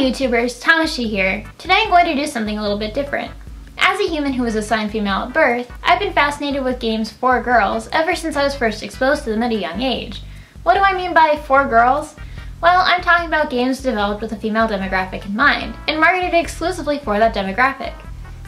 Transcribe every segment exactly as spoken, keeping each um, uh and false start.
YouTubers, Tamashii here. Today I'm going to do something a little bit different. As a human who was assigned female at birth, I've been fascinated with games for girls ever since I was first exposed to them at a young age. What do I mean by for girls? Well, I'm talking about games developed with a female demographic in mind, and marketed exclusively for that demographic.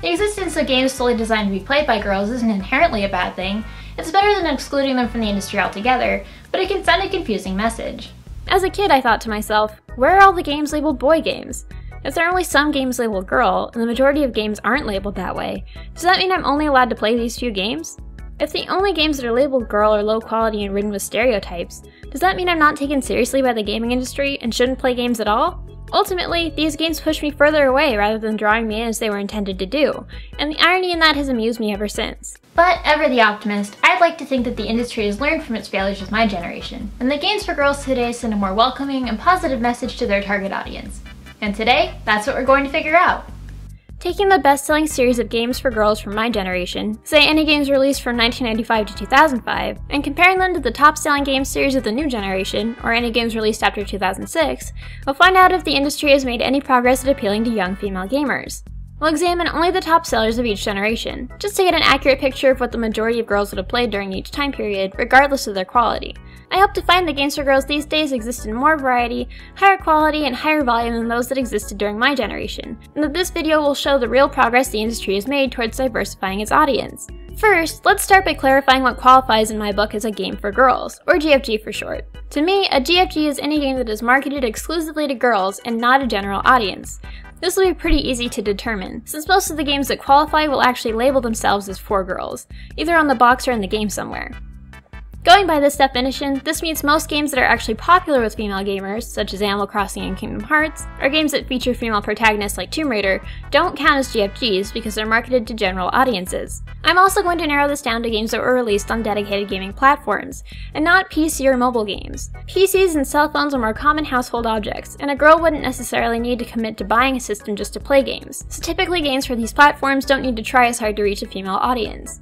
The existence of games solely designed to be played by girls isn't inherently a bad thing. It's better than excluding them from the industry altogether, but it can send a confusing message. As a kid, I thought to myself, where are all the games labeled boy games? If there are only some games labeled girl, and the majority of games aren't labeled that way, does that mean I'm only allowed to play these few games? If the only games that are labeled girl are low quality and ridden with stereotypes, does that mean I'm not taken seriously by the gaming industry and shouldn't play games at all? Ultimately, these games push me further away rather than drawing me in as they were intended to do, and the irony in that has amused me ever since. But, ever the optimist, I'd like to think that the industry has learned from its failures with my generation, and that games for girls today send a more welcoming and positive message to their target audience. And today, that's what we're going to figure out. Taking the best-selling series of games for girls from my generation, say any games released from nineteen ninety-five to two thousand five, and comparing them to the top-selling game series of the new generation, or any games released after two thousand six, we'll find out if the industry has made any progress at appealing to young female gamers. We'll examine only the top sellers of each generation, just to get an accurate picture of what the majority of girls would have played during each time period, regardless of their quality. I hope to find that games for girls these days exist in more variety, higher quality, and higher volume than those that existed during my generation, and that this video will show the real progress the industry has made towards diversifying its audience. First, let's start by clarifying what qualifies in my book as a game for girls, or G F G for short. To me, a G F G is any game that is marketed exclusively to girls and not a general audience. This will be pretty easy to determine, since most of the games that qualify will actually label themselves as for girls, either on the box or in the game somewhere. Going by this definition, this means most games that are actually popular with female gamers, such as Animal Crossing and Kingdom Hearts, or games that feature female protagonists like Tomb Raider, don't count as G F Gs because they're marketed to general audiences. I'm also going to narrow this down to games that were released on dedicated gaming platforms, and not P C or mobile games. P Cs and cell phones are more common household objects, and a girl wouldn't necessarily need to commit to buying a system just to play games, so typically games for these platforms don't need to try as hard to reach a female audience.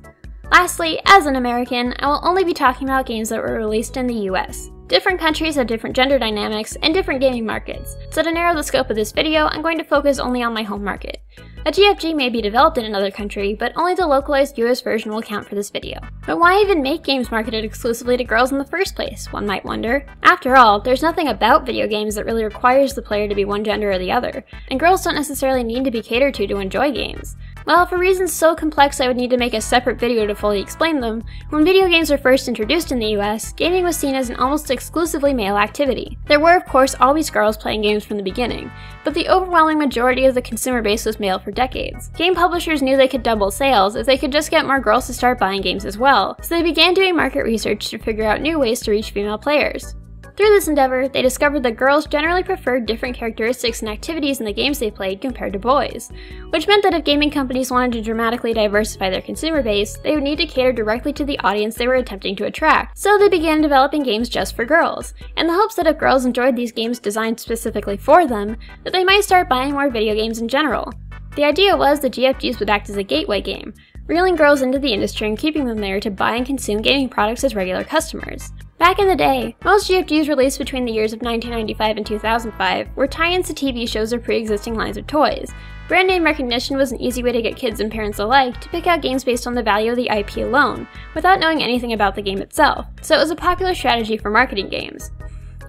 Lastly, as an American, I will only be talking about games that were released in the U S. Different countries have different gender dynamics and different gaming markets, so to narrow the scope of this video, I'm going to focus only on my home market. A G F G may be developed in another country, but only the localized U S version will count for this video. But why even make games marketed exclusively to girls in the first place, one might wonder. After all, there's nothing about video games that really requires the player to be one gender or the other, and girls don't necessarily need to be catered to to enjoy games. Well, for reasons so complex I would need to make a separate video to fully explain them, when video games were first introduced in the U S, gaming was seen as an almost exclusively male activity. There were, of course, always girls playing games from the beginning, but the overwhelming majority of the consumer base was male for decades. Game publishers knew they could double sales if they could just get more girls to start buying games as well, so they began doing market research to figure out new ways to reach female players. Through this endeavor, they discovered that girls generally preferred different characteristics and activities in the games they played compared to boys, which meant that if gaming companies wanted to dramatically diversify their consumer base, they would need to cater directly to the audience they were attempting to attract, so they began developing games just for girls, in the hopes that if girls enjoyed these games designed specifically for them, that they might start buying more video games in general. The idea was that G F Gs would act as a gateway game, reeling girls into the industry and keeping them there to buy and consume gaming products as regular customers. Back in the day, most G F Gs released between the years of nineteen ninety-five and two thousand five were tie-ins to T V shows or pre-existing lines of toys. Brand name recognition was an easy way to get kids and parents alike to pick out games based on the value of the I P alone, without knowing anything about the game itself, so it was a popular strategy for marketing games.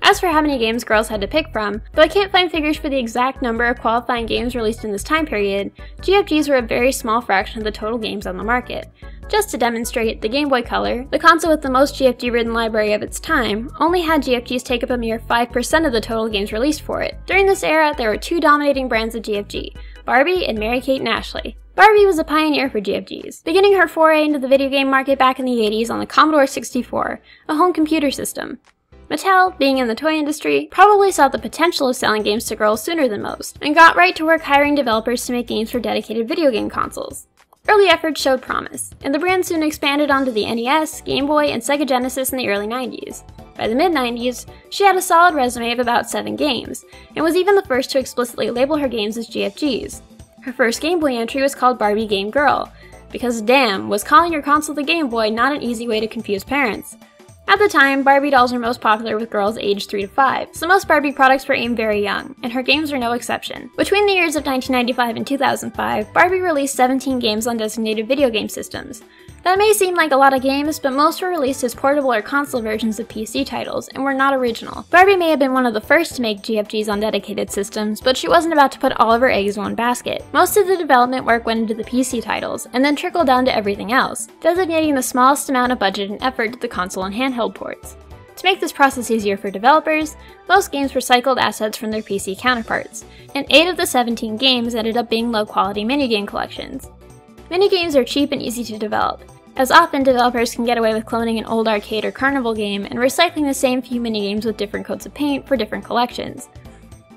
As for how many games girls had to pick from, though I can't find figures for the exact number of qualifying games released in this time period, G F Gs were a very small fraction of the total games on the market. Just to demonstrate, the Game Boy Color, the console with the most G F G-ridden library of its time, only had G F Gs take up a mere five percent of the total games released for it. During this era, there were two dominating brands of G F G, Barbie and Mary-Kate and Ashley. Barbie was a pioneer for G F Gs, beginning her foray into the video game market back in the eighties on the Commodore sixty-four, a home computer system. Mattel, being in the toy industry, probably saw the potential of selling games to girls sooner than most, and got right to work hiring developers to make games for dedicated video game consoles. Early efforts showed promise, and the brand soon expanded onto the N E S, Game Boy, and Sega Genesis in the early nineties. By the mid nineties, she had a solid resume of about seven games, and was even the first to explicitly label her games as G F Gs. Her first Game Boy entry was called Barbie Game Girl, because damn, was calling your console the Game Boy not an easy way to confuse parents. At the time, Barbie dolls were most popular with girls aged three to five, so most Barbie products were aimed very young, and her games were no exception. Between the years of nineteen ninety-five and two thousand five, Barbie released seventeen games on designated video game systems. That may seem like a lot of games, but most were released as portable or console versions of P C titles, and were not original. Barbie may have been one of the first to make G F Gs on dedicated systems, but she wasn't about to put all of her eggs in one basket. Most of the development work went into the P C titles, and then trickled down to everything else, designating the smallest amount of budget and effort to the console and handheld ports. To make this process easier for developers, most games recycled assets from their P C counterparts, and eight of the seventeen games ended up being low-quality minigame collections. Minigames are cheap and easy to develop, as often developers can get away with cloning an old arcade or carnival game and recycling the same few minigames with different coats of paint for different collections.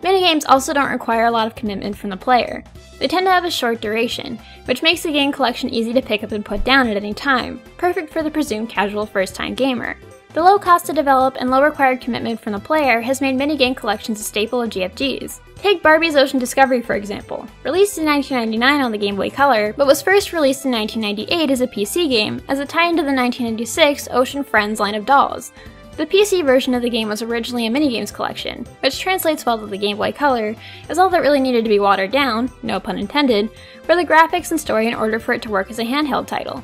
Minigames also don't require a lot of commitment from the player. They tend to have a short duration, which makes the game collection easy to pick up and put down at any time, perfect for the presumed casual first-time gamer. The low cost to develop and low required commitment from the player has made minigame collections a staple of G F Gs. Take Barbie's Ocean Discovery, for example. Released in nineteen ninety-nine on the Game Boy Color, but was first released in nineteen ninety-eight as a P C game, as a tie-in to the nineteen ninety-six Ocean Friends line of dolls. The P C version of the game was originally a minigames collection, which translates well to the Game Boy Color, as all that really needed to be watered down, no pun intended, were the graphics and story in order for it to work as a handheld title.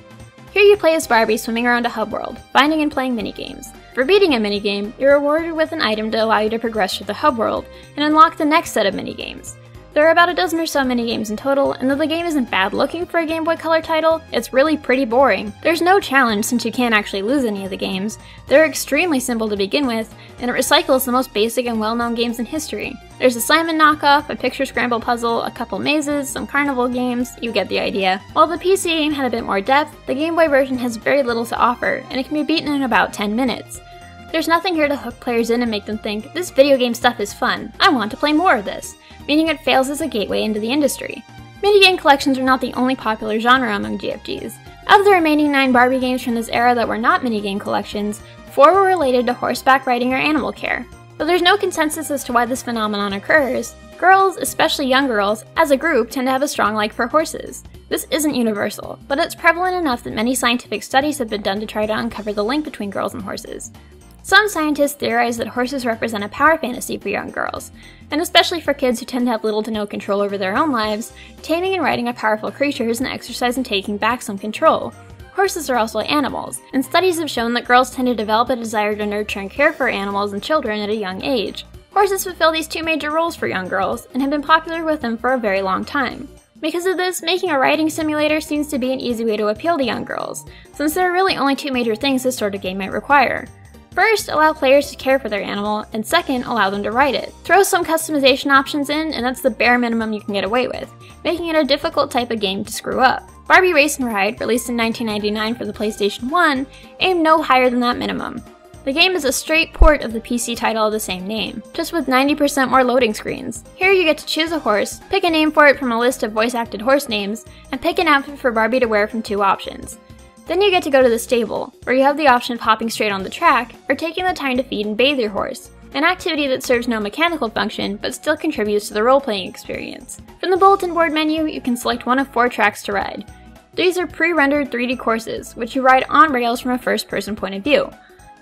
Here you play as Barbie swimming around a hub world, finding and playing minigames. For beating a minigame, you're rewarded with an item to allow you to progress through the hub world, and unlock the next set of minigames. There are about a dozen or so minigames in total, and though the game isn't bad looking for a Game Boy Color title, it's really pretty boring. There's no challenge since you can't actually lose any of the games, they're extremely simple to begin with, and it recycles the most basic and well-known games in history. There's a Simon knockoff, a picture scramble puzzle, a couple mazes, some carnival games, you get the idea. While the P C game had a bit more depth, the Game Boy version has very little to offer, and it can be beaten in about ten minutes. There's nothing here to hook players in and make them think, this video game stuff is fun, I want to play more of this, meaning it fails as a gateway into the industry. Minigame collections are not the only popular genre among G F Gs. Of the remaining nine Barbie games from this era that were not minigame collections, four were related to horseback riding or animal care. Though there's no consensus as to why this phenomenon occurs, girls, especially young girls, as a group tend to have a strong like for horses. This isn't universal, but it's prevalent enough that many scientific studies have been done to try to uncover the link between girls and horses. Some scientists theorize that horses represent a power fantasy for young girls, and especially for kids who tend to have little to no control over their own lives, taming and riding a powerful creature is an exercise in taking back some control. Horses are also animals, and studies have shown that girls tend to develop a desire to nurture and care for animals and children at a young age. Horses fulfill these two major roles for young girls, and have been popular with them for a very long time. Because of this, making a riding simulator seems to be an easy way to appeal to young girls, since there are really only two major things this sort of game might require. First, allow players to care for their animal, and second, allow them to ride it. Throw some customization options in, and that's the bare minimum you can get away with, making it a difficult type of game to screw up. Barbie Race and Ride, released in nineteen ninety-nine for the PlayStation one, aimed no higher than that minimum. The game is a straight port of the P C title of the same name, just with ninety percent more loading screens. Here you get to choose a horse, pick a name for it from a list of voice-acted horse names, and pick an outfit for Barbie to wear from two options. Then you get to go to the stable, where you have the option of hopping straight on the track, or taking the time to feed and bathe your horse, an activity that serves no mechanical function, but still contributes to the role-playing experience. From the bulletin board menu, you can select one of four tracks to ride. These are pre-rendered three D courses, which you ride on rails from a first-person point of view.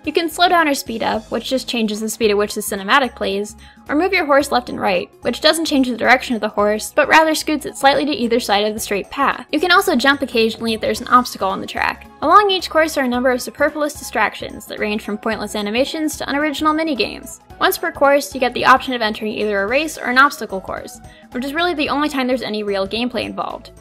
You can slow down or speed up, which just changes the speed at which the cinematic plays, or move your horse left and right, which doesn't change the direction of the horse, but rather scoots it slightly to either side of the straight path. You can also jump occasionally if there's an obstacle on the track. Along each course are a number of superfluous distractions that range from pointless animations to unoriginal minigames. Once per course, you get the option of entering either a race or an obstacle course, which is really the only time there's any real gameplay involved.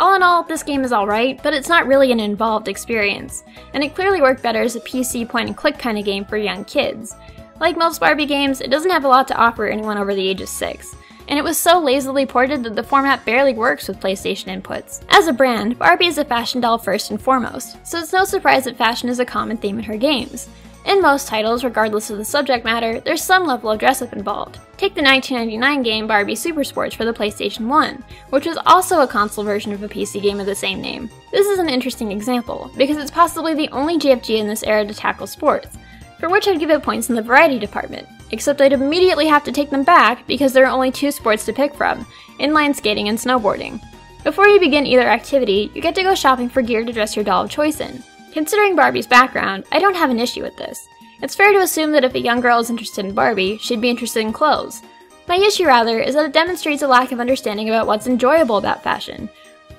All in all, this game is alright, but it's not really an involved experience, and it clearly worked better as a P C point-and-click kind of game for young kids. Like most Barbie games, it doesn't have a lot to offer anyone over the age of six, and it was so lazily ported that the format barely works with PlayStation inputs. As a brand, Barbie is a fashion doll first and foremost, so it's no surprise that fashion is a common theme in her games. In most titles, regardless of the subject matter, there's some level of dress-up involved. Take the nineteen ninety-nine game Barbie Super Sports for the PlayStation one, which was also a console version of a P C game of the same name. This is an interesting example, because it's possibly the only G F G in this era to tackle sports, for which I'd give it points in the variety department, except I'd immediately have to take them back because there are only two sports to pick from, inline skating and snowboarding. Before you begin either activity, you get to go shopping for gear to dress your doll of choice in. Considering Barbie's background, I don't have an issue with this. It's fair to assume that if a young girl is interested in Barbie, she'd be interested in clothes. My issue, rather, is that it demonstrates a lack of understanding about what's enjoyable about fashion.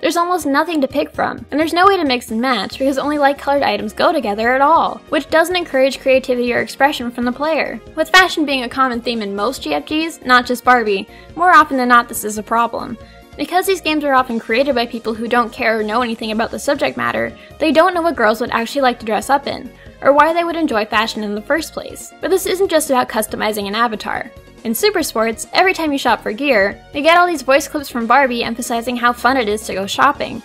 There's almost nothing to pick from, and there's no way to mix and match because only light-colored items go together at all, which doesn't encourage creativity or expression from the player. With fashion being a common theme in most J F Gs, not just Barbie, more often than not this is a problem. Because these games are often created by people who don't care or know anything about the subject matter, they don't know what girls would actually like to dress up in, or why they would enjoy fashion in the first place. But this isn't just about customizing an avatar. In Super Sports, every time you shop for gear, you get all these voice clips from Barbie emphasizing how fun it is to go shopping.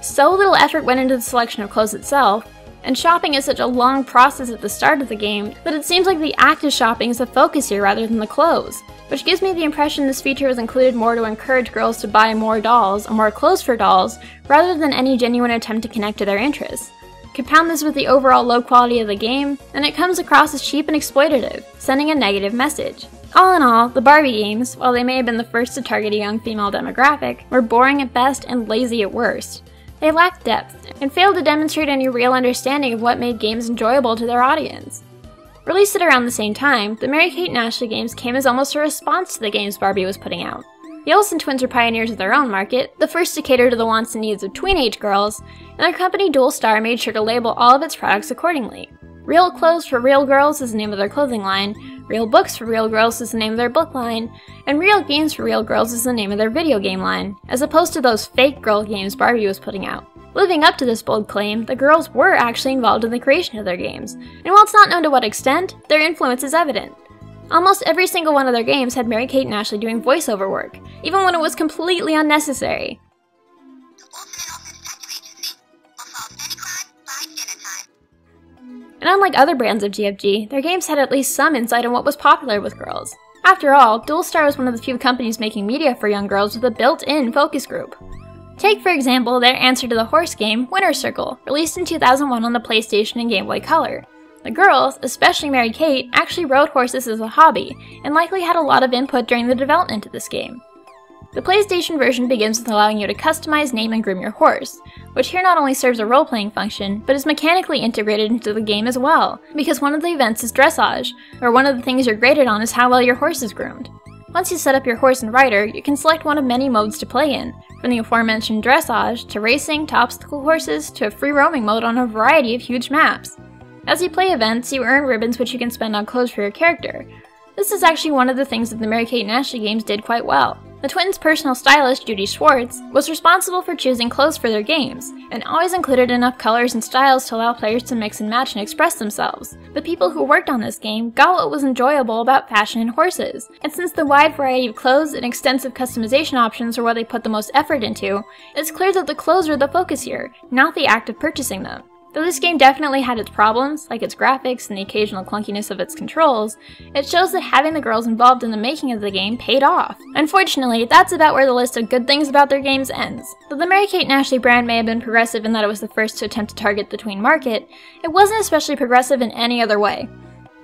So little effort went into the selection of clothes itself, and shopping is such a long process at the start of the game that it seems like the act of shopping is the focus here rather than the clothes, which gives me the impression this feature was included more to encourage girls to buy more dolls or more clothes for dolls rather than any genuine attempt to connect to their interests. Compound this with the overall low quality of the game, and it comes across as cheap and exploitative, sending a negative message. All in all, the Barbie games, while they may have been the first to target a young female demographic, were boring at best and lazy at worst. They lacked depth, and failed to demonstrate any real understanding of what made games enjoyable to their audience. Released at around the same time, the Mary-Kate and Ashley games came as almost a response to the games Barbie was putting out. The Olsen twins were pioneers of their own market, the first to cater to the wants and needs of tween-age girls, and their company Dualstar made sure to label all of its products accordingly. Real Clothes for Real Girls is the name of their clothing line, Real Books for Real Girls is the name of their book line, and Real Games for Real Girls is the name of their video game line, as opposed to those fake girl games Barbie was putting out. Living up to this bold claim, the girls were actually involved in the creation of their games, and while it's not known to what extent, their influence is evident. Almost every single one of their games had Mary-Kate and Ashley doing voiceover work, even when it was completely unnecessary. And unlike other brands of G F G, their games had at least some insight on what was popular with girls. After all, Dualstar was one of the few companies making media for young girls with a built-in focus group. Take, for example, their answer to the horse game, Winner's Circle, released in two thousand one on the PlayStation and Game Boy Color. The girls, especially Mary-Kate, actually rode horses as a hobby, and likely had a lot of input during the development of this game. The PlayStation version begins with allowing you to customize, name, and groom your horse, which here not only serves a role-playing function, but is mechanically integrated into the game as well, because one of the events is dressage, where one of the things you're graded on is how well your horse is groomed. Once you set up your horse and rider, you can select one of many modes to play in, from the aforementioned dressage, to racing, to obstacle horses, to a free-roaming mode on a variety of huge maps. As you play events, you earn ribbons which you can spend on clothes for your character. This is actually one of the things that the Mary-Kate and Ashley games did quite well. The twins' personal stylist, Judy Schwartz, was responsible for choosing clothes for their games, and always included enough colors and styles to allow players to mix and match and express themselves. The people who worked on this game got what was enjoyable about fashion and horses, and since the wide variety of clothes and extensive customization options are what they put the most effort into, it's clear that the clothes are the focus here, not the act of purchasing them. Though this game definitely had its problems, like its graphics and the occasional clunkiness of its controls, it shows that having the girls involved in the making of the game paid off. Unfortunately, that's about where the list of good things about their games ends. Though the Mary-Kate and Ashley brand may have been progressive in that it was the first to attempt to target the tween market, it wasn't especially progressive in any other way.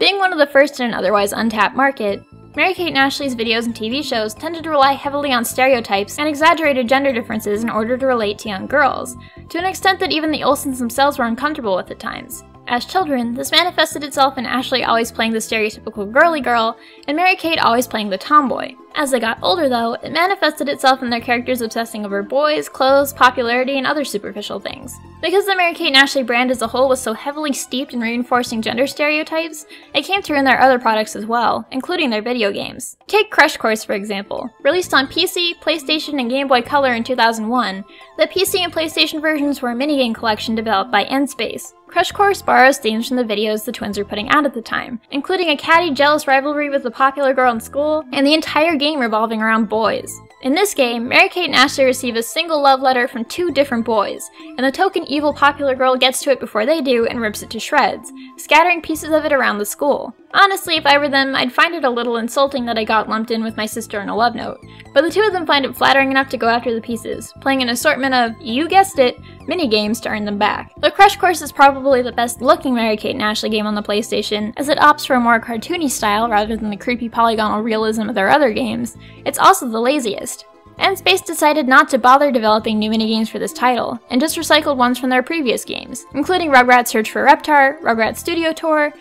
Being one of the first in an otherwise untapped market, Mary-Kate and Ashley's videos and T V shows tended to rely heavily on stereotypes and exaggerated gender differences in order to relate to young girls, to an extent that even the Olsens themselves were uncomfortable with at times. As children, this manifested itself in Ashley always playing the stereotypical girly girl, and Mary-Kate always playing the tomboy. As they got older though, it manifested itself in their characters obsessing over boys, clothes, popularity, and other superficial things. Because the Mary-Kate and Ashley brand as a whole was so heavily steeped in reinforcing gender stereotypes, it came through in their other products as well, including their video games. Take Crush Course for example. Released on P C, PlayStation, and Game Boy Color in two thousand one, the P C and PlayStation versions were a minigame collection developed by N-Space. Crush Course borrows themes from the videos the twins were putting out at the time, including a catty, jealous rivalry with the popular girl in school, and the entire game game revolving around boys. In this game, Mary-Kate and Ashley receive a single love letter from two different boys, and the token evil popular girl gets to it before they do and rips it to shreds, scattering pieces of it around the school. Honestly, if I were them, I'd find it a little insulting that I got lumped in with my sister in a love note, but the two of them find it flattering enough to go after the pieces, playing an assortment of, you guessed it, mini-games to earn them back. The Crush Course is probably the best-looking Mary-Kate and Ashley game on the PlayStation, as it opts for a more cartoony style rather than the creepy polygonal realism of their other games. It's also the laziest. N-Space decided not to bother developing new minigames for this title, and just recycled ones from their previous games, including Rugrats: Search for Reptar, Rugrats Studio Tour,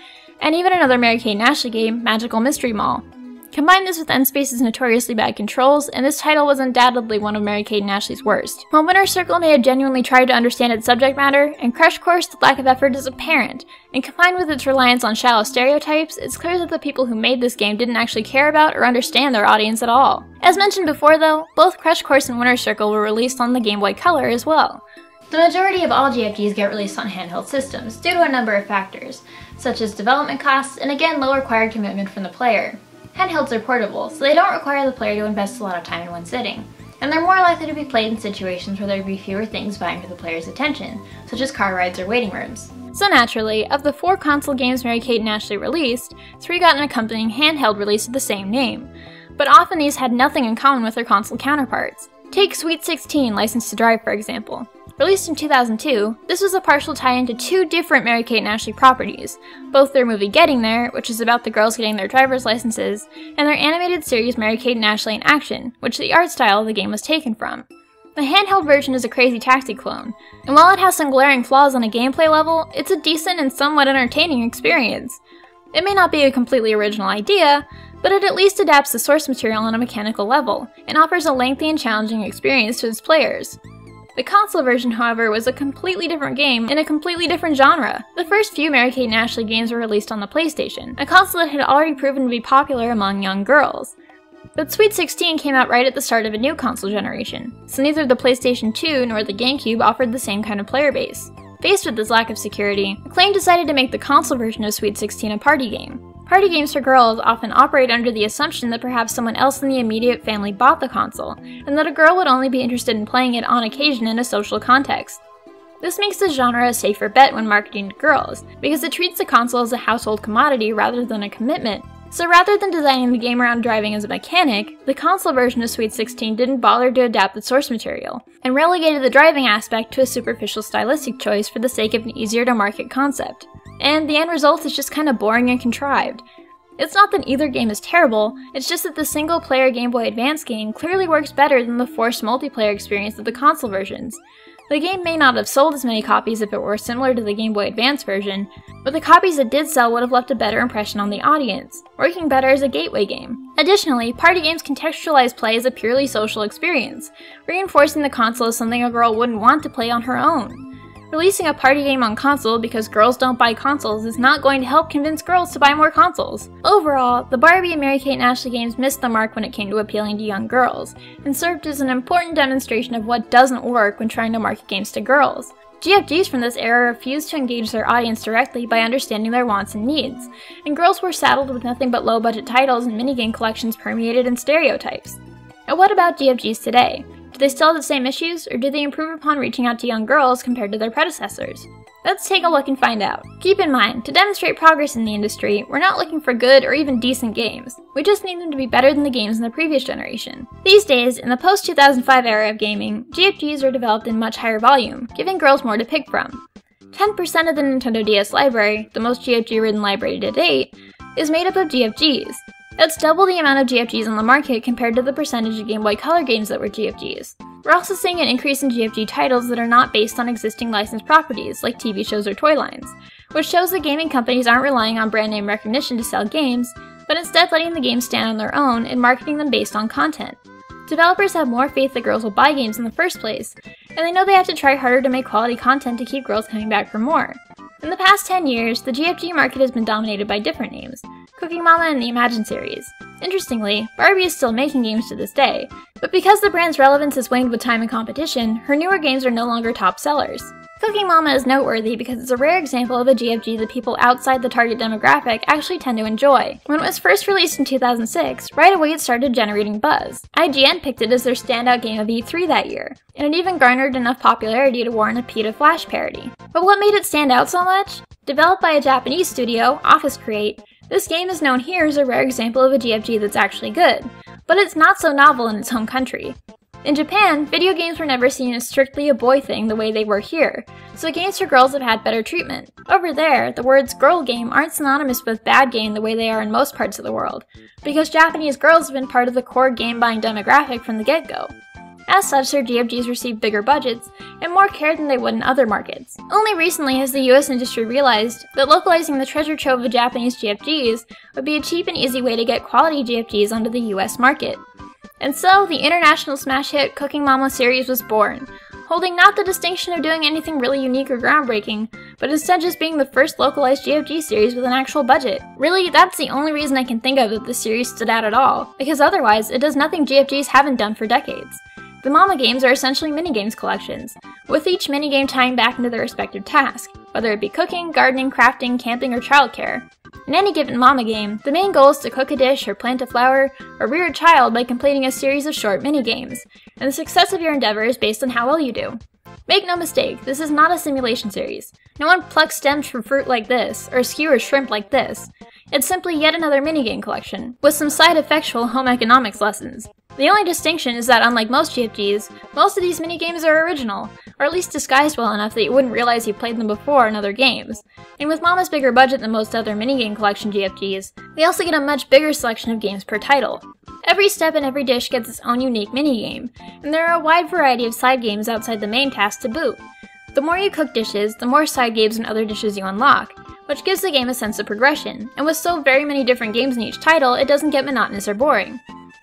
and even another Mary-Kate and Ashley game, Magical Mystery Mall. Combine this with N-Space's notoriously bad controls, and this title was undoubtedly one of Mary-Kate and Ashley's worst. While Winner's Circle may have genuinely tried to understand its subject matter, in Crush Course the lack of effort is apparent, and combined with its reliance on shallow stereotypes, it's clear that the people who made this game didn't actually care about or understand their audience at all. As mentioned before though, both Crush Course and Winner's Circle were released on the Game Boy Color as well. The majority of all G F Gs get released on handheld systems, due to a number of factors, such as development costs and again low required commitment from the player. Handhelds are portable, so they don't require the player to invest a lot of time in one sitting, and they're more likely to be played in situations where there'd be fewer things vying for the player's attention, such as car rides or waiting rooms. So naturally, of the four console games Mary-Kate and Ashley released, three got an accompanying handheld release of the same name, but often these had nothing in common with their console counterparts. Take Sweet sixteen, License to Drive for example. Released in two thousand two, this was a partial tie-in to two different Mary-Kate and Ashley properties, both their movie Getting There, which is about the girls getting their driver's licenses, and their animated series Mary-Kate and Ashley in Action, which the art style of the game was taken from. The handheld version is a Crazy Taxi clone, and while it has some glaring flaws on a gameplay level, it's a decent and somewhat entertaining experience. It may not be a completely original idea, but it at least adapts the source material on a mechanical level, and offers a lengthy and challenging experience to its players. The console version, however, was a completely different game in a completely different genre. The first few Mary-Kate and Ashley games were released on the PlayStation, a console that had already proven to be popular among young girls. But Sweet sixteen came out right at the start of a new console generation, so neither the PlayStation two nor the GameCube offered the same kind of player base. Faced with this lack of security, Acclaim decided to make the console version of Sweet sixteen a party game. Party games for girls often operate under the assumption that perhaps someone else in the immediate family bought the console, and that a girl would only be interested in playing it on occasion in a social context. This makes the genre a safer bet when marketing to girls, because it treats the console as a household commodity rather than a commitment. So rather than designing the game around driving as a mechanic, the console version of Sweet sixteen didn't bother to adapt the source material, and relegated the driving aspect to a superficial stylistic choice for the sake of an easier-to-market concept. And the end result is just kind of boring and contrived. It's not that either game is terrible, it's just that the single-player Game Boy Advance game clearly works better than the forced multiplayer experience of the console versions. The game may not have sold as many copies if it were similar to the Game Boy Advance version, but the copies that did sell would have left a better impression on the audience, working better as a gateway game. Additionally, party games contextualize play as a purely social experience, reinforcing the console as something a girl wouldn't want to play on her own. Releasing a party game on console because girls don't buy consoles is not going to help convince girls to buy more consoles. Overall, the Barbie and Mary-Kate and Ashley games missed the mark when it came to appealing to young girls, and served as an important demonstration of what doesn't work when trying to market games to girls. G F Gs from this era refused to engage their audience directly by understanding their wants and needs, and girls were saddled with nothing but low-budget titles and minigame collections permeated in stereotypes. And what about G F Gs today? Do they still have the same issues, or do they improve upon reaching out to young girls compared to their predecessors? Let's take a look and find out. Keep in mind, to demonstrate progress in the industry, we're not looking for good or even decent games. We just need them to be better than the games in the previous generation. These days, in the post two thousand five era of gaming, G F Gs are developed in much higher volume, giving girls more to pick from. ten percent of the Nintendo D S library, the most G F G-ridden library to date, is made up of G F Gs. That's double the amount of G F Gs on the market compared to the percentage of Game Boy Color games that were G F Gs. We're also seeing an increase in G F G titles that are not based on existing licensed properties, like T V shows or toy lines, which shows that gaming companies aren't relying on brand name recognition to sell games, but instead letting the games stand on their own and marketing them based on content. Developers have more faith that girls will buy games in the first place, and they know they have to try harder to make quality content to keep girls coming back for more. In the past ten years, the G F G market has been dominated by different names, Cooking Mama and the Imagine series. Interestingly, Barbie is still making games to this day, but because the brand's relevance has waned with time and competition, her newer games are no longer top sellers. Cooking Mama is noteworthy because it's a rare example of a G F G that people outside the target demographic actually tend to enjoy. When it was first released in two thousand six, right away it started generating buzz. I G N picked it as their standout game of E three that year, and it even garnered enough popularity to warrant a PETA Flash parody. But what made it stand out so much? Developed by a Japanese studio, Office Create, this game is known here as a rare example of a G F G that's actually good, but it's not so novel in its home country. In Japan, video games were never seen as strictly a boy thing the way they were here, so games for girls have had better treatment. Over there, the words girl game aren't synonymous with bad game the way they are in most parts of the world, because Japanese girls have been part of the core game-buying demographic from the get-go. As such, their G F Gs receive bigger budgets and more care than they would in other markets. Only recently has the U S industry realized that localizing the treasure trove of Japanese G F Gs would be a cheap and easy way to get quality G F Gs onto the U S market. And so, the international smash hit Cooking Mama series was born, holding not the distinction of doing anything really unique or groundbreaking, but instead just being the first localized G F G series with an actual budget. Really, that's the only reason I can think of that the series stood out at all, because otherwise it does nothing G F Gs haven't done for decades. The Mama games are essentially minigames collections, with each minigame tying back into their respective task, whether it be cooking, gardening, crafting, camping, or childcare. In any given Mama game, the main goal is to cook a dish or plant a flower or rear a child by completing a series of short minigames, and the success of your endeavor is based on how well you do. Make no mistake, this is not a simulation series. No one plucks stems from fruit like this, or skewers shrimp like this. It's simply yet another minigame collection, with some side effectual home economics lessons. The only distinction is that unlike most G F Gs, most of these minigames are original, or at least disguised well enough that you wouldn't realize you played them before in other games. And with Mama's bigger budget than most other minigame collection G F Gs, we also get a much bigger selection of games per title. Every step and every dish gets its own unique minigame, and there are a wide variety of side games outside the main task to boot. The more you cook dishes, the more side games and other dishes you unlock, which gives the game a sense of progression, and with so very many different games in each title, it doesn't get monotonous or boring.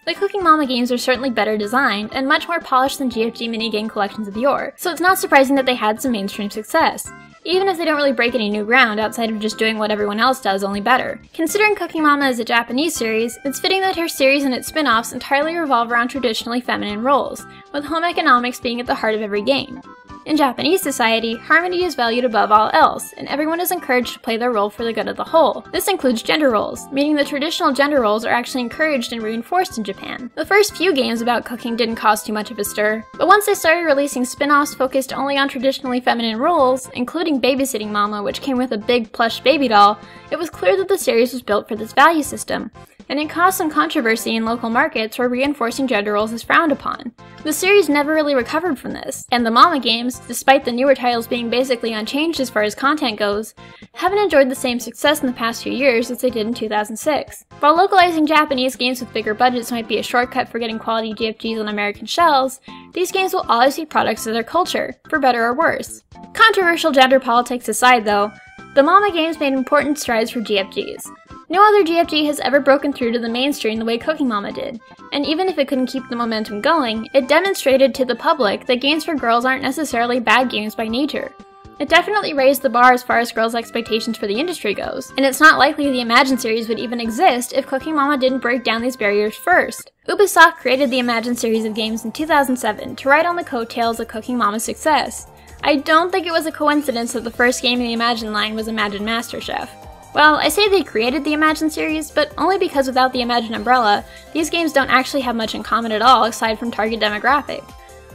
The Cooking Mama games are certainly better designed, and much more polished than G F G minigame collections of yore, so it's not surprising that they had some mainstream success, even if they don't really break any new ground outside of just doing what everyone else does, only better. Considering Cooking Mama is a Japanese series, it's fitting that her series and its spin-offs entirely revolve around traditionally feminine roles, with home economics being at the heart of every game. In Japanese society, harmony is valued above all else, and everyone is encouraged to play their role for the good of the whole. This includes gender roles, meaning the traditional gender roles are actually encouraged and reinforced in Japan. The first few games about cooking didn't cause too much of a stir, but once they started releasing spin-offs focused only on traditionally feminine roles, including Babysitting Mama, which came with a big plush baby doll, it was clear that the series was built for this value system, and it caused some controversy in local markets where reinforcing gender roles is frowned upon. The series never really recovered from this, and the Mama games, despite the newer titles being basically unchanged as far as content goes, haven't enjoyed the same success in the past few years as they did in two thousand six. While localizing Japanese games with bigger budgets might be a shortcut for getting quality G F Gs on American shelves, these games will always be products of their culture, for better or worse. Controversial gender politics aside though, the Mama games made important strides for G F Gs. No other G F G has ever broken through to the mainstream the way Cooking Mama did, and even if it couldn't keep the momentum going, it demonstrated to the public that games for girls aren't necessarily bad games by nature. It definitely raised the bar as far as girls' expectations for the industry goes, and it's not likely the Imagine series would even exist if Cooking Mama didn't break down these barriers first. Ubisoft created the Imagine series of games in two thousand seven to ride on the coattails of Cooking Mama's success. I don't think it was a coincidence that the first game in the Imagine line was Imagine Master Chef. Well, I say they created the Imagine series, but only because without the Imagine umbrella, these games don't actually have much in common at all aside from target demographic.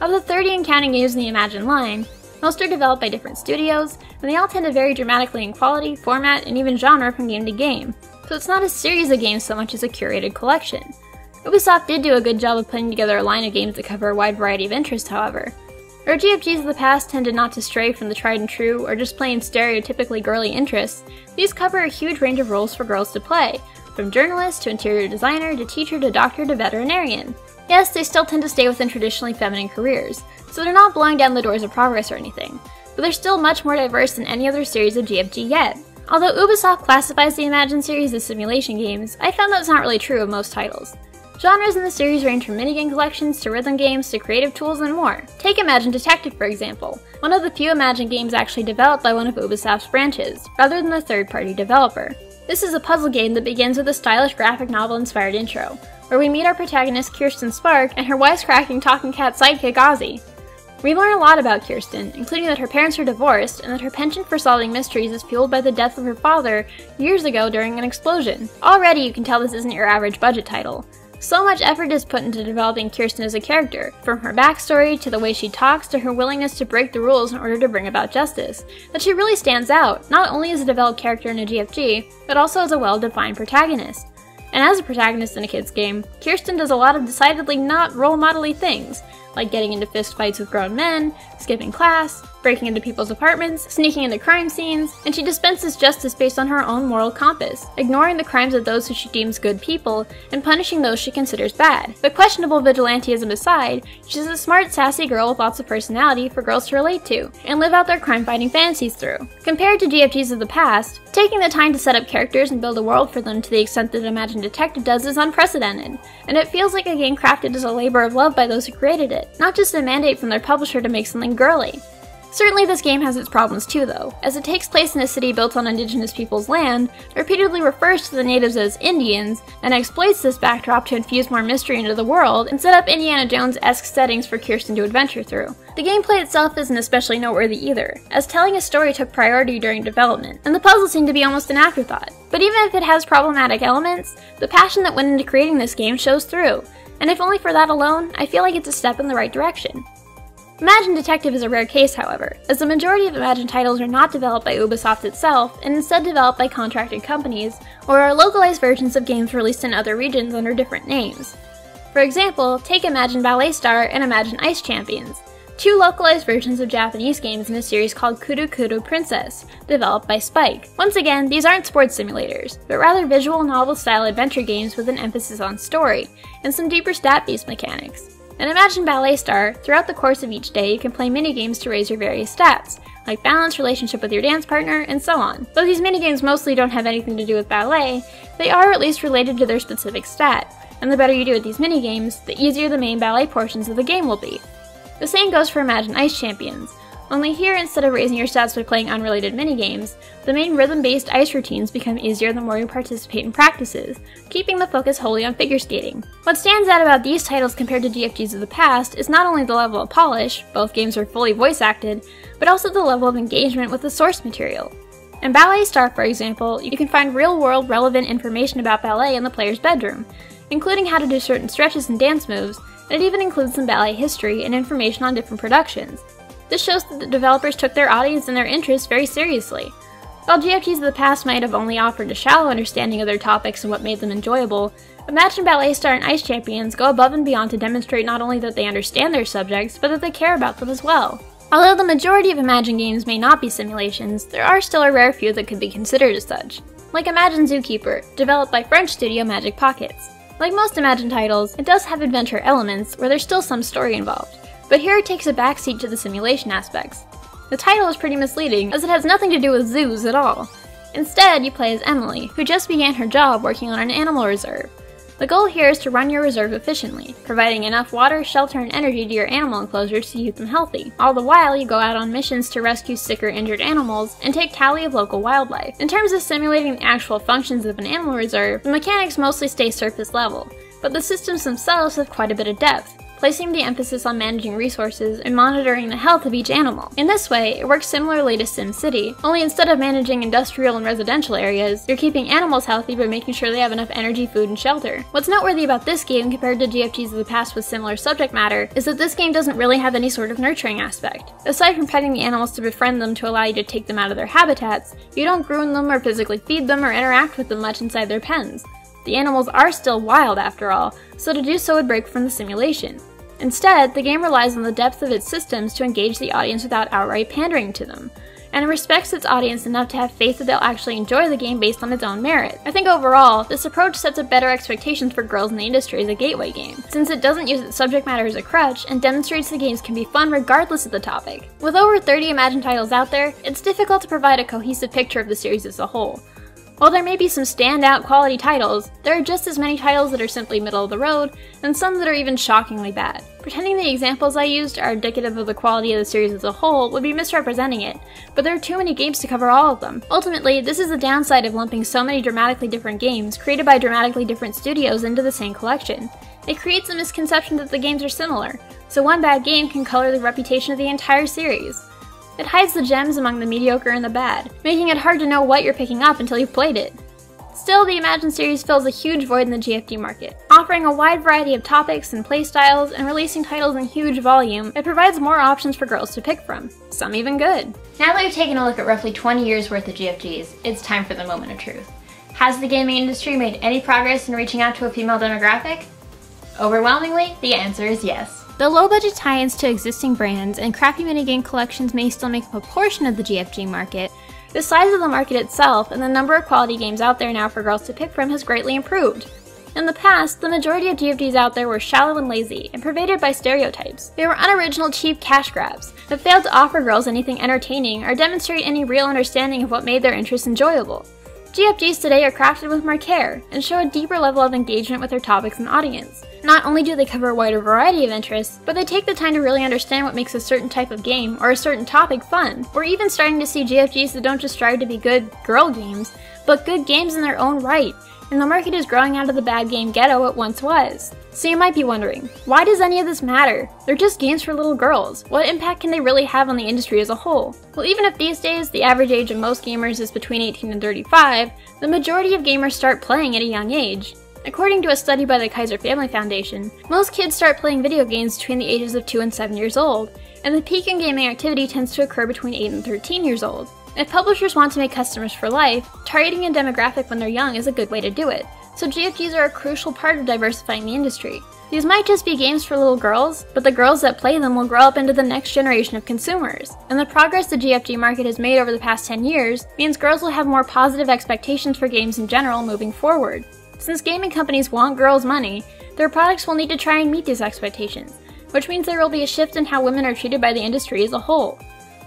Of the thirty and counting games in the Imagine line, most are developed by different studios, and they all tend to vary dramatically in quality, format, and even genre from game to game, so it's not a series of games so much as a curated collection. Ubisoft did do a good job of putting together a line of games that cover a wide variety of interests, however. Our G F Gs of the past tended not to stray from the tried and true or just plain stereotypically girly interests. These cover a huge range of roles for girls to play, from journalist to interior designer to teacher to doctor to veterinarian. Yes, they still tend to stay within traditionally feminine careers, so they're not blowing down the doors of progress or anything, but they're still much more diverse than any other series of G F G yet. Although Ubisoft classifies the Imagine series as simulation games, I found that's not really true of most titles. Genres in the series range from minigame collections to rhythm games to creative tools and more. Take Imagine Detective for example, one of the few Imagine games actually developed by one of Ubisoft's branches, rather than a third-party developer. This is a puzzle game that begins with a stylish graphic novel-inspired intro, where we meet our protagonist Kirsten Spark and her wisecracking talking cat sidekick Ozzy. We learn a lot about Kirsten, including that her parents are divorced and that her penchant for solving mysteries is fueled by the death of her father years ago during an explosion. Already you can tell this isn't your average budget title. So much effort is put into developing Kirsten as a character, from her backstory to the way she talks to her willingness to break the rules in order to bring about justice, that she really stands out, not only as a developed character in a G F G, but also as a well-defined protagonist. And as a protagonist in a kid's game, Kirsten does a lot of decidedly not role model-y things, like getting into fist fights with grown men, skipping class, breaking into people's apartments, sneaking into crime scenes, and she dispenses justice based on her own moral compass, ignoring the crimes of those who she deems good people, and punishing those she considers bad. But questionable vigilantism aside, she's a smart, sassy girl with lots of personality for girls to relate to, and live out their crime-fighting fantasies through. Compared to G F Gs of the past, taking the time to set up characters and build a world for them to the extent that Imagine Detective does is unprecedented, and it feels like a game crafted as a labor of love by those who created it, not just a mandate from their publisher to make something girly. Certainly this game has its problems too though, as it takes place in a city built on indigenous people's land, repeatedly refers to the natives as Indians, and exploits this backdrop to infuse more mystery into the world and set up Indiana Jones-esque settings for Kirsten to adventure through. The gameplay itself isn't especially noteworthy either, as telling a story took priority during development, and the puzzle seemed to be almost an afterthought. But even if it has problematic elements, the passion that went into creating this game shows through, and if only for that alone, I feel like it's a step in the right direction. Imagine Detective is a rare case, however, as the majority of Imagine titles are not developed by Ubisoft itself and instead developed by contracted companies, or are localized versions of games released in other regions under different names. For example, take Imagine Ballet Star and Imagine Ice Champions, two localized versions of Japanese games in a series called Kuru Kuru Princess, developed by Spike. Once again, these aren't sports simulators, but rather visual novel-style adventure games with an emphasis on story, and some deeper stat-based mechanics. In Imagine Ballet Star, throughout the course of each day you can play minigames to raise your various stats, like balance, relationship with your dance partner, and so on. Though these minigames mostly don't have anything to do with ballet, they are at least related to their specific stat, and the better you do at these minigames, the easier the main ballet portions of the game will be. The same goes for Imagine Ice Champions, only here instead of raising your stats by playing unrelated minigames, the main rhythm-based ice routines become easier the more you participate in practices, keeping the focus wholly on figure skating. What stands out about these titles compared to G F Gs of the past is not only the level of polish, both games are fully voice-acted, but also the level of engagement with the source material. In Ballet Star, for example, you can find real-world relevant information about ballet in the player's bedroom, including how to do certain stretches and dance moves, and it even includes some ballet history and information on different productions. This shows that the developers took their audience and their interests very seriously. While G F Gs of the past might have only offered a shallow understanding of their topics and what made them enjoyable, Imagine Ballet Star and Ice Champions go above and beyond to demonstrate not only that they understand their subjects, but that they care about them as well. Although the majority of Imagine games may not be simulations, there are still a rare few that could be considered as such, like Imagine Zookeeper, developed by French studio Magic Pockets. Like most Imagine titles, it does have adventure elements where there's still some story involved, but here it takes a backseat to the simulation aspects. The title is pretty misleading, as it has nothing to do with zoos at all. Instead, you play as Emily, who just began her job working on an animal reserve. The goal here is to run your reserve efficiently, providing enough water, shelter, and energy to your animal enclosures to keep them healthy. All the while, you go out on missions to rescue sick or injured animals and take tally of local wildlife. In terms of simulating the actual functions of an animal reserve, the mechanics mostly stay surface level, but the systems themselves have quite a bit of depth, placing the emphasis on managing resources and monitoring the health of each animal. In this way, it works similarly to SimCity, only instead of managing industrial and residential areas, you're keeping animals healthy by making sure they have enough energy, food, and shelter. What's noteworthy about this game compared to G F Gs of the past with similar subject matter is that this game doesn't really have any sort of nurturing aspect. Aside from petting the animals to befriend them to allow you to take them out of their habitats, you don't groom them or physically feed them or interact with them much inside their pens. The animals are still wild after all, so to do so would break from the simulation. Instead, the game relies on the depth of its systems to engage the audience without outright pandering to them, and it respects its audience enough to have faith that they'll actually enjoy the game based on its own merit. I think overall, this approach sets up better expectations for girls in the industry as a gateway game, since it doesn't use its subject matter as a crutch and demonstrates the games can be fun regardless of the topic. With over thirty Imagine titles out there, it's difficult to provide a cohesive picture of the series as a whole. While there may be some standout quality titles, there are just as many titles that are simply middle of the road, and some that are even shockingly bad. Pretending the examples I used are indicative of the quality of the series as a whole would be misrepresenting it, but there are too many games to cover all of them. Ultimately, this is the downside of lumping so many dramatically different games created by dramatically different studios into the same collection. It creates a misconception that the games are similar, so one bad game can color the reputation of the entire series. It hides the gems among the mediocre and the bad, making it hard to know what you're picking up until you've played it. Still, the Imagine series fills a huge void in the G F D market. Offering a wide variety of topics and playstyles and releasing titles in huge volume, it provides more options for girls to pick from, some even good. Now that we've taken a look at roughly twenty years worth of G F Gs, it's time for the moment of truth. Has the gaming industry made any progress in reaching out to a female demographic? Overwhelmingly, the answer is yes. Though low-budget tie-ins to existing brands and crappy minigame collections may still make up a portion of the G F G market, the size of the market itself and the number of quality games out there now for girls to pick from has greatly improved. In the past, the majority of G F Gs out there were shallow and lazy, and pervaded by stereotypes. They were unoriginal, cheap cash grabs that failed to offer girls anything entertaining or demonstrate any real understanding of what made their interests enjoyable. G F Gs today are crafted with more care, and show a deeper level of engagement with their topics and audience. Not only do they cover a wider variety of interests, but they take the time to really understand what makes a certain type of game, or a certain topic fun. We're even starting to see G F Gs that don't just strive to be good girl games, but good games in their own right, and the market is growing out of the bad game ghetto it once was. So you might be wondering, why does any of this matter? They're just games for little girls. What impact can they really have on the industry as a whole? Well, even if these days the average age of most gamers is between eighteen and thirty-five, the majority of gamers start playing at a young age. According to a study by the Kaiser Family Foundation, most kids start playing video games between the ages of two and seven years old, and the peak in gaming activity tends to occur between eight and thirteen years old. If publishers want to make customers for life, targeting a demographic when they're young is a good way to do it. So G F Gs are a crucial part of diversifying the industry. These might just be games for little girls, but the girls that play them will grow up into the next generation of consumers. And the progress the G F G market has made over the past ten years means girls will have more positive expectations for games in general moving forward. Since gaming companies want girls' money, their products will need to try and meet these expectations, which means there will be a shift in how women are treated by the industry as a whole.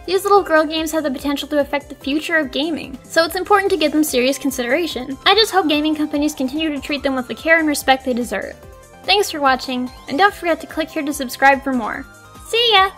These little girl games have the potential to affect the future of gaming, so it's important to give them serious consideration. I just hope gaming companies continue to treat them with the care and respect they deserve. Thanks for watching, and don't forget to click here to subscribe for more. See ya!